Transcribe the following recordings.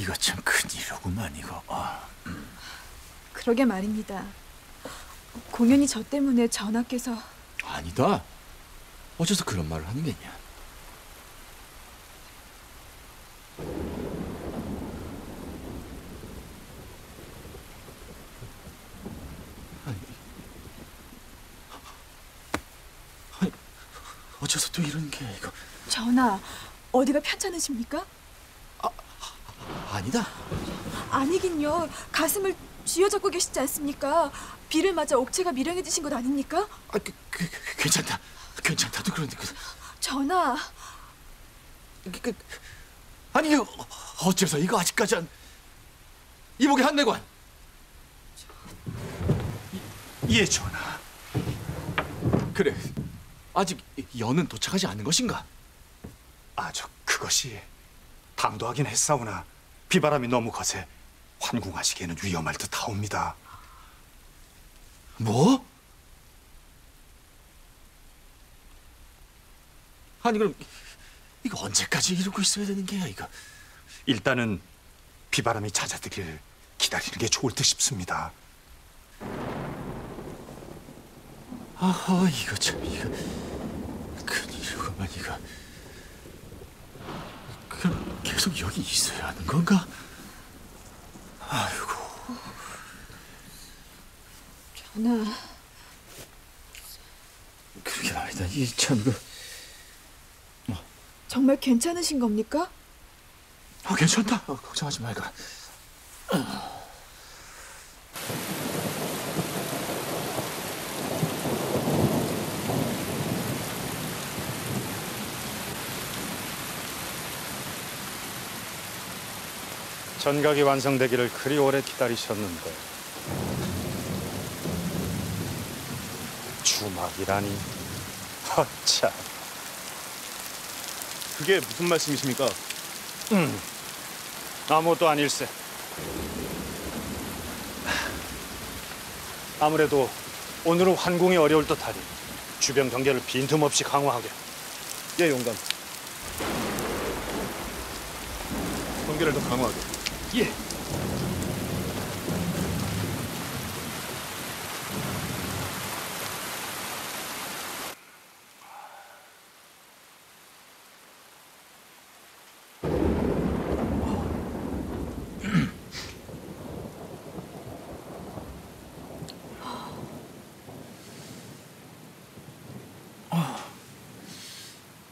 이거 참 큰일이구만 이거. 그러게 말입니다. 공연히 저 때문에 전하께서. 아니다. 어째서 그런 말을 하는 게냐. 아니, 어째서 또 이런 게 이거. 전하, 어디가 편찮으십니까? 아니다. 아니긴요. 가슴을 쥐어잡고 계시지 않습니까? 비를 맞아 옥체가 미량해지신 것 아닙니까? 아, 괜찮다. 괜찮다도 그런데 그. 전하. 아니 어째서 이거 아직까지 안. 이복의 한내관. 예, 전하. 그래. 아직 연은 도착하지 않은 것인가? 아저 그것이 당도하긴 했사오나 비바람이 너무 거세 환궁하시기에는 위험할 듯하옵니다. 뭐? 아니 그럼 이거 언제까지 이러고 있어야 되는 게야 이거? 일단은 비바람이 잦아들길 기다리는 게 좋을 듯 싶습니다. 아하 이거 참 이거 큰일이구만 이거. 그럼 계속 여기 있어야 하는 건가? 아이고. 전하. 그러게 말이다. 이 참 그. 정말 괜찮으신 겁니까? 아 괜찮다. 걱정하지 말거라. 전각이 완성되기를 그리 오래 기다리셨는데 주막이라니 허참. 그게 무슨 말씀이십니까? 아무것도 아닐세. 아무래도 오늘은 환궁이 어려울 듯하니 주변 경계를 빈틈없이 강화하게. 예, 용감. 경계를 더 강화하게. 예.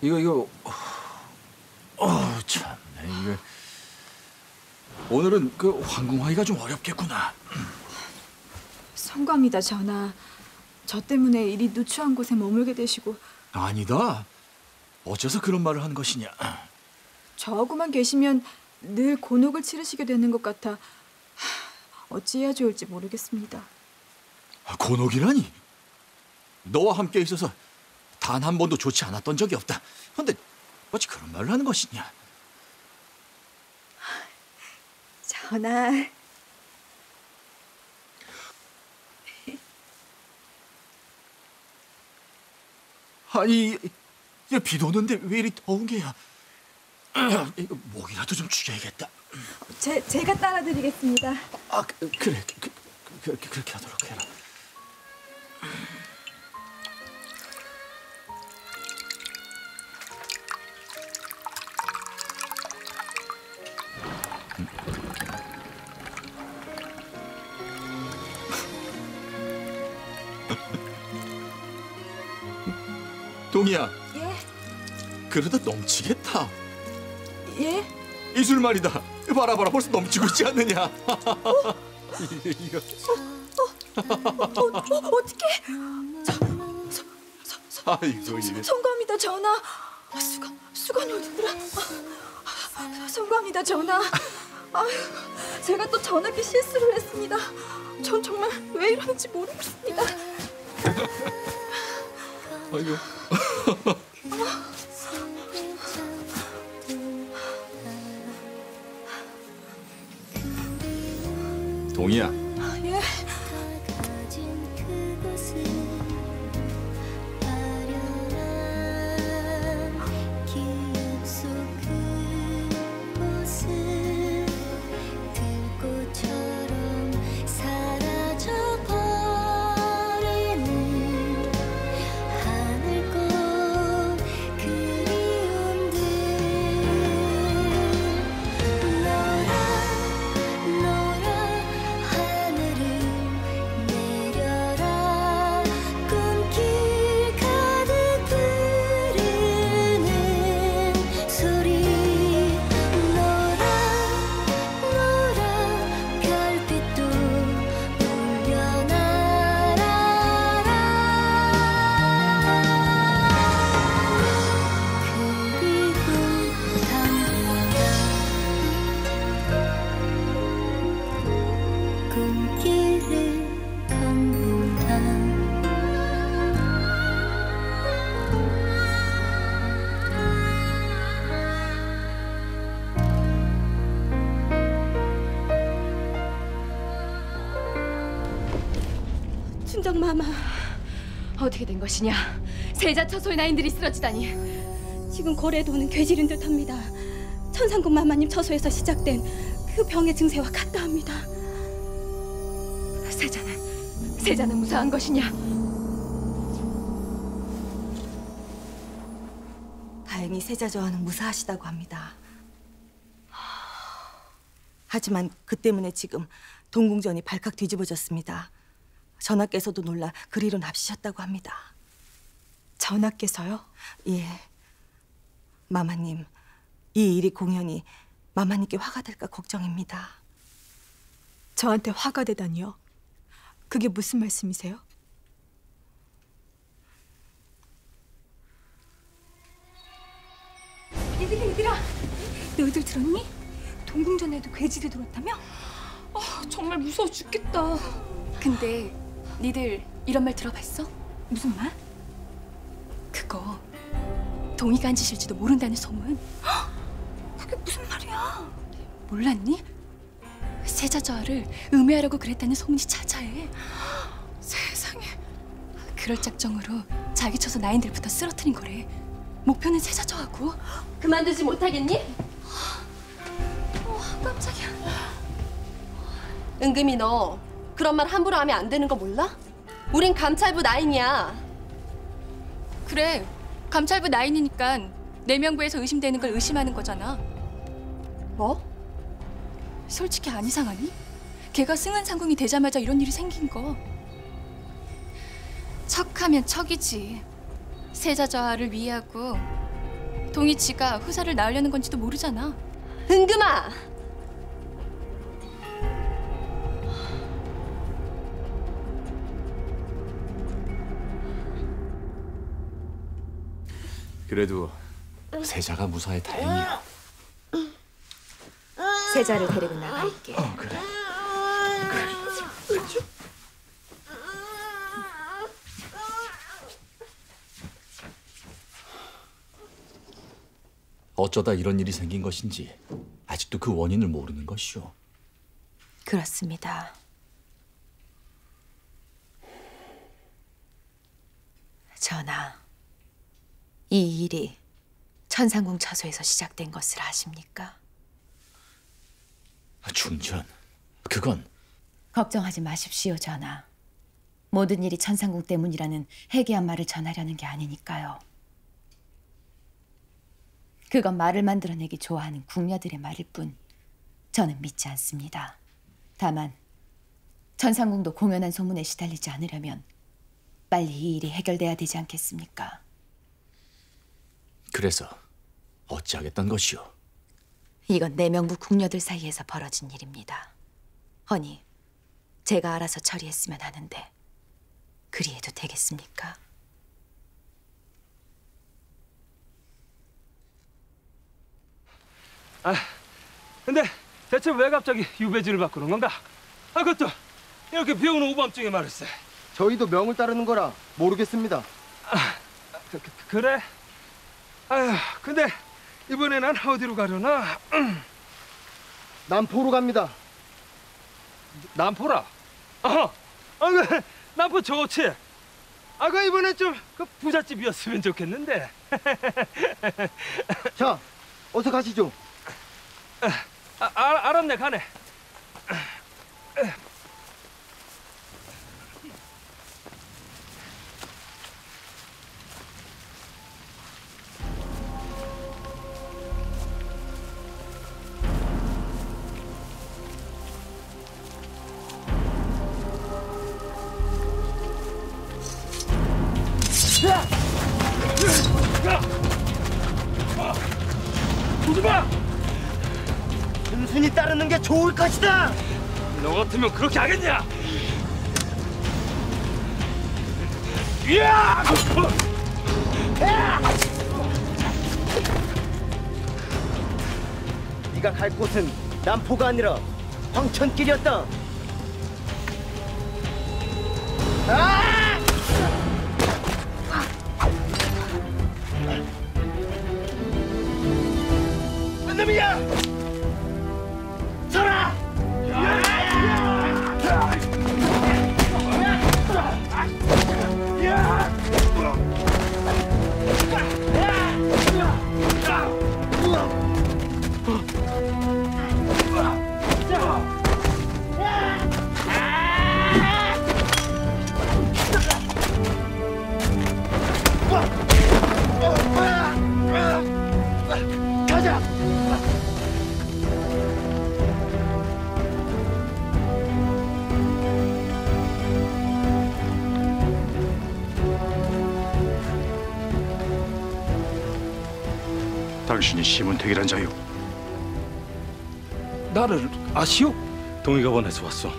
이거 참네 이거. 오늘은 그 환궁하기가 좀 어렵겠구나. 송구합니다, 전하. 저 때문에 이리 누추한 곳에 머물게 되시고. 아니다. 어째서 그런 말을 한 것이냐. 저하고만 계시면 늘 곤혹을 치르시게 되는 것 같아 어찌해야 좋을지 모르겠습니다. 곤혹이라니? 너와 함께 있어서 단 한 번도 좋지 않았던 적이 없다. 그런데 어찌 그런 말을 하는 것이냐. 전하. 아니, 야, 비도 오는데 왜 이리 더운 게야? 목이라도 좀 죽여야겠다. 제가 따라드리겠습니다. 아, 그래, 그렇게 하도록 해라. 동이야. 예. 그러다 넘치겠다. 예? 이술 말이다. 봐라 벌써 넘치고 있지 않느냐. 어? 이거. 어떻게? 아이고 이게. 송구합니다 전하. 수건이 어디더라? 송구합니다 전하. 아유, 제가 또 전하께 실수를 했습니다. 전 정말 왜 이러는지 모르겠습니다. 아이고. 동이야. 예. 친정 마마. 어떻게 된 것이냐? 세자 처소의 나인들이 쓰러지다니. 지금 거래도는 괴질인 듯합니다. 천상궁 마마님 처소에서 시작된 그 병의 증세와 같다합니다. 세자는 무사한 것이냐? 다행히 세자 저하는 무사하시다고 합니다. 하지만 그 때문에 지금 동궁전이 발칵 뒤집어졌습니다. 전하께서도 놀라 그리로 납시셨다고 합니다. 전하께서요? 예. 마마님, 이 일이 공연히 마마님께 화가 될까 걱정입니다. 저한테 화가 되다니요? 그게 무슨 말씀이세요? 얘들아, 너희들 들었니? 동궁전에도 괴질이 들었다며? 아, 정말 무서워 죽겠다. 근데 니들 이런 말 들어봤어? 무슨 말? 그거 동이가 한 짓일지도 모른다는 소문. 그게 무슨 말이야? 몰랐니? 세자 저하를 음해하려고 그랬다는 소문이 자자해. 세상에. 그럴 작정으로 자기 쳐서 나인들부터 쓰러뜨린 거래. 목표는 세자 저하고. 그만두지 못하겠니? 깜짝이야. 은금이, 너 그런 말 함부로 하면 안 되는 거 몰라? 우린 감찰부 나인이야. 그래, 감찰부 나인이니까 내명부에서 의심되는 걸 의심하는 거잖아. 뭐? 솔직히 안 이상하니? 걔가 승은상궁이 되자마자 이런 일이 생긴 거. 척하면 척이지. 세자 저하를 위하고 동이 지가 후사를 낳으려는 건지도 모르잖아. 은금아! 그래도 세자가 무사해 다행이야. 세자를 데리고 나갈게. 그래. 어쩌다 이런 일이 생긴 것인지 아직도 그 원인을 모르는 것이오. 그렇습니다. 전하, 이 일이 천상궁 처소에서 시작된 것을 아십니까? 중전, 그건... 걱정하지 마십시오, 전하. 모든 일이 천상궁 때문이라는 해괴한 말을 전하려는 게 아니니까요. 그건 말을 만들어내기 좋아하는 궁녀들의 말일 뿐 저는 믿지 않습니다. 다만 천상궁도 공연한 소문에 시달리지 않으려면 빨리 이 일이 해결돼야 되지 않겠습니까? 그래서 어찌하겠다는 것이오? 이건 내명부 궁녀들 사이에서 벌어진 일입니다. 허니, 제가 알아서 처리했으면 하는데 그리해도 되겠습니까? 근데 대체 왜 갑자기 유배지를 바꾸는 건가? 그것도 이렇게 비 오는 오밤중에 말했어. 저희도 명을 따르는 거라 모르겠습니다. 그래? 아휴, 근데 이번에 난 어디로 가려나? 남포로 갑니다. 남포라? 그 남포 좋지. 그 이번에 좀 그 부잣집이었으면 좋겠는데. 자, 어서 가시죠. 알았네, 가네. 순순히 따르는 게 좋을 것이다. 너 같으면 그렇게 하겠냐? 야! 네가 갈 곳은 남포가 아니라 황천길이었다. 놈이야! 서라! 당신이 심은택이란 자요? 나를 아시오? 동이가 원해서 왔소.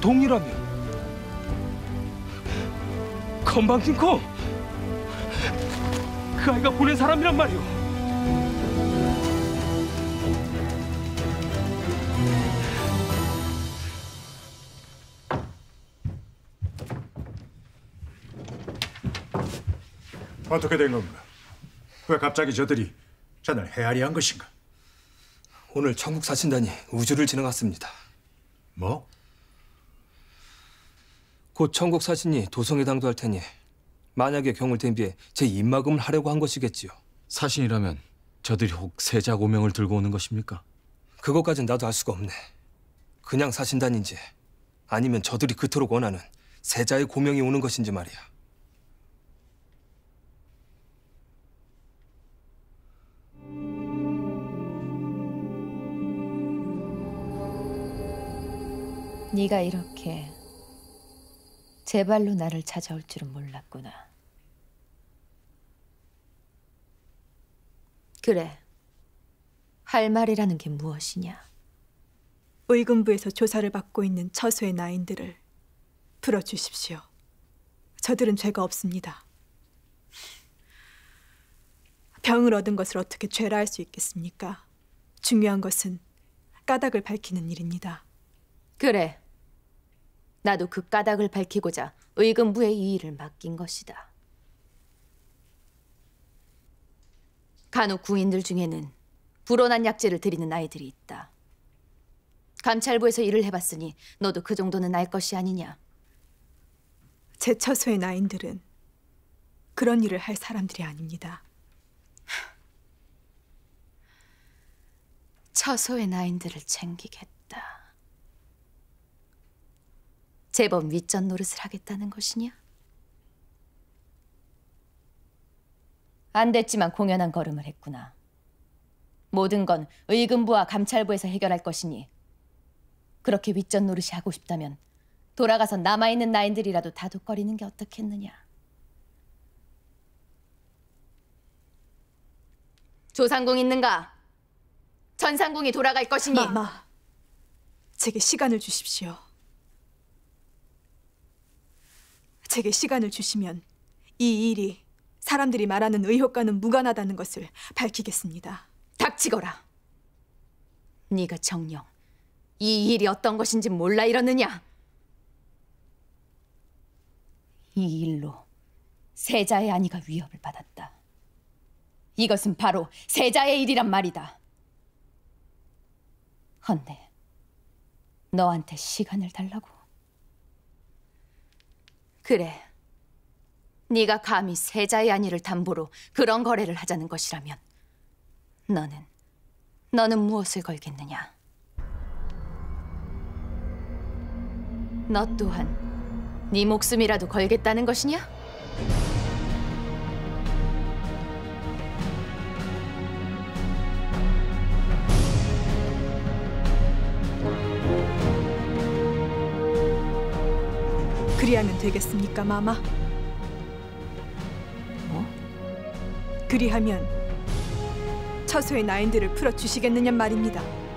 동이라며? 건방진코! 그 아이가 보낸 사람이란 말이오. 어떻게 된 겁니까? 왜 갑자기 저들이 저날 헤아리한 것인가? 오늘 청국사신단이 우주를 지나갔습니다. 뭐? 곧 청국사신이 도성회당도 할 테니 만약의 경을 대비해 제2마금을 하려고 한 것이겠지요. 사신이라면 저들이 혹 세작 오명을 들고 오는 것입니까? 그것까진 나도 알 수가 없네. 그냥 사신단인지 아니면 저들이 그토록 원하는 세자의 고명이 오는 것인지 말이야. 네가 이렇게 제 발로 나를 찾아올 줄은 몰랐구나. 그래, 할 말이라는 게 무엇이냐? 의금부에서 조사를 받고 있는 처수의 나인들을 풀어주십시오. 저들은 죄가 없습니다. 병을 얻은 것을 어떻게 죄라 할 수 있겠습니까? 중요한 것은 까닭을 밝히는 일입니다. 그래, 나도 그 까닭을 밝히고자 의금부에 이 일을 맡긴 것이다. 간혹 궁인들 중에는 불온한 약재를 드리는 아이들이 있다. 감찰부에서 일을 해봤으니 너도 그 정도는 알 것이 아니냐. 제 처소의 나인들은 그런 일을 할 사람들이 아닙니다. 처소의 나인들을 챙기겠다. 제법 윗전 노릇을 하겠다는 것이냐? 안 됐지만 공연한 걸음을 했구나. 모든 건 의금부와 감찰부에서 해결할 것이니 그렇게 윗전 노릇이 하고 싶다면 돌아가서 남아있는 나인들이라도 다독거리는 게 어떻겠느냐? 조상궁 있는가? 전상궁이 돌아갈 것이니. 마마, 제게 시간을 주십시오. 제게 시간을 주시면 이 일이 사람들이 말하는 의혹과는 무관하다는 것을 밝히겠습니다. 닥치거라. 네가 정녕 이 일이 어떤 것인지 몰라 이러느냐? 이 일로 세자의 아니가 위협을 받았다. 이것은 바로 세자의 일이란 말이다. 헌데 너한테 시간을 달라고? 그래, 네가 감히 세자의 안위를 담보로 그런 거래를 하자는 것이라면 너는 무엇을 걸겠느냐? 너 또한 네 목숨이라도 걸겠다는 것이냐? 그리하면 되겠습니까, 마마? 뭐? 그리하면 처소의 나인들을 풀어주시겠느냐 말입니다.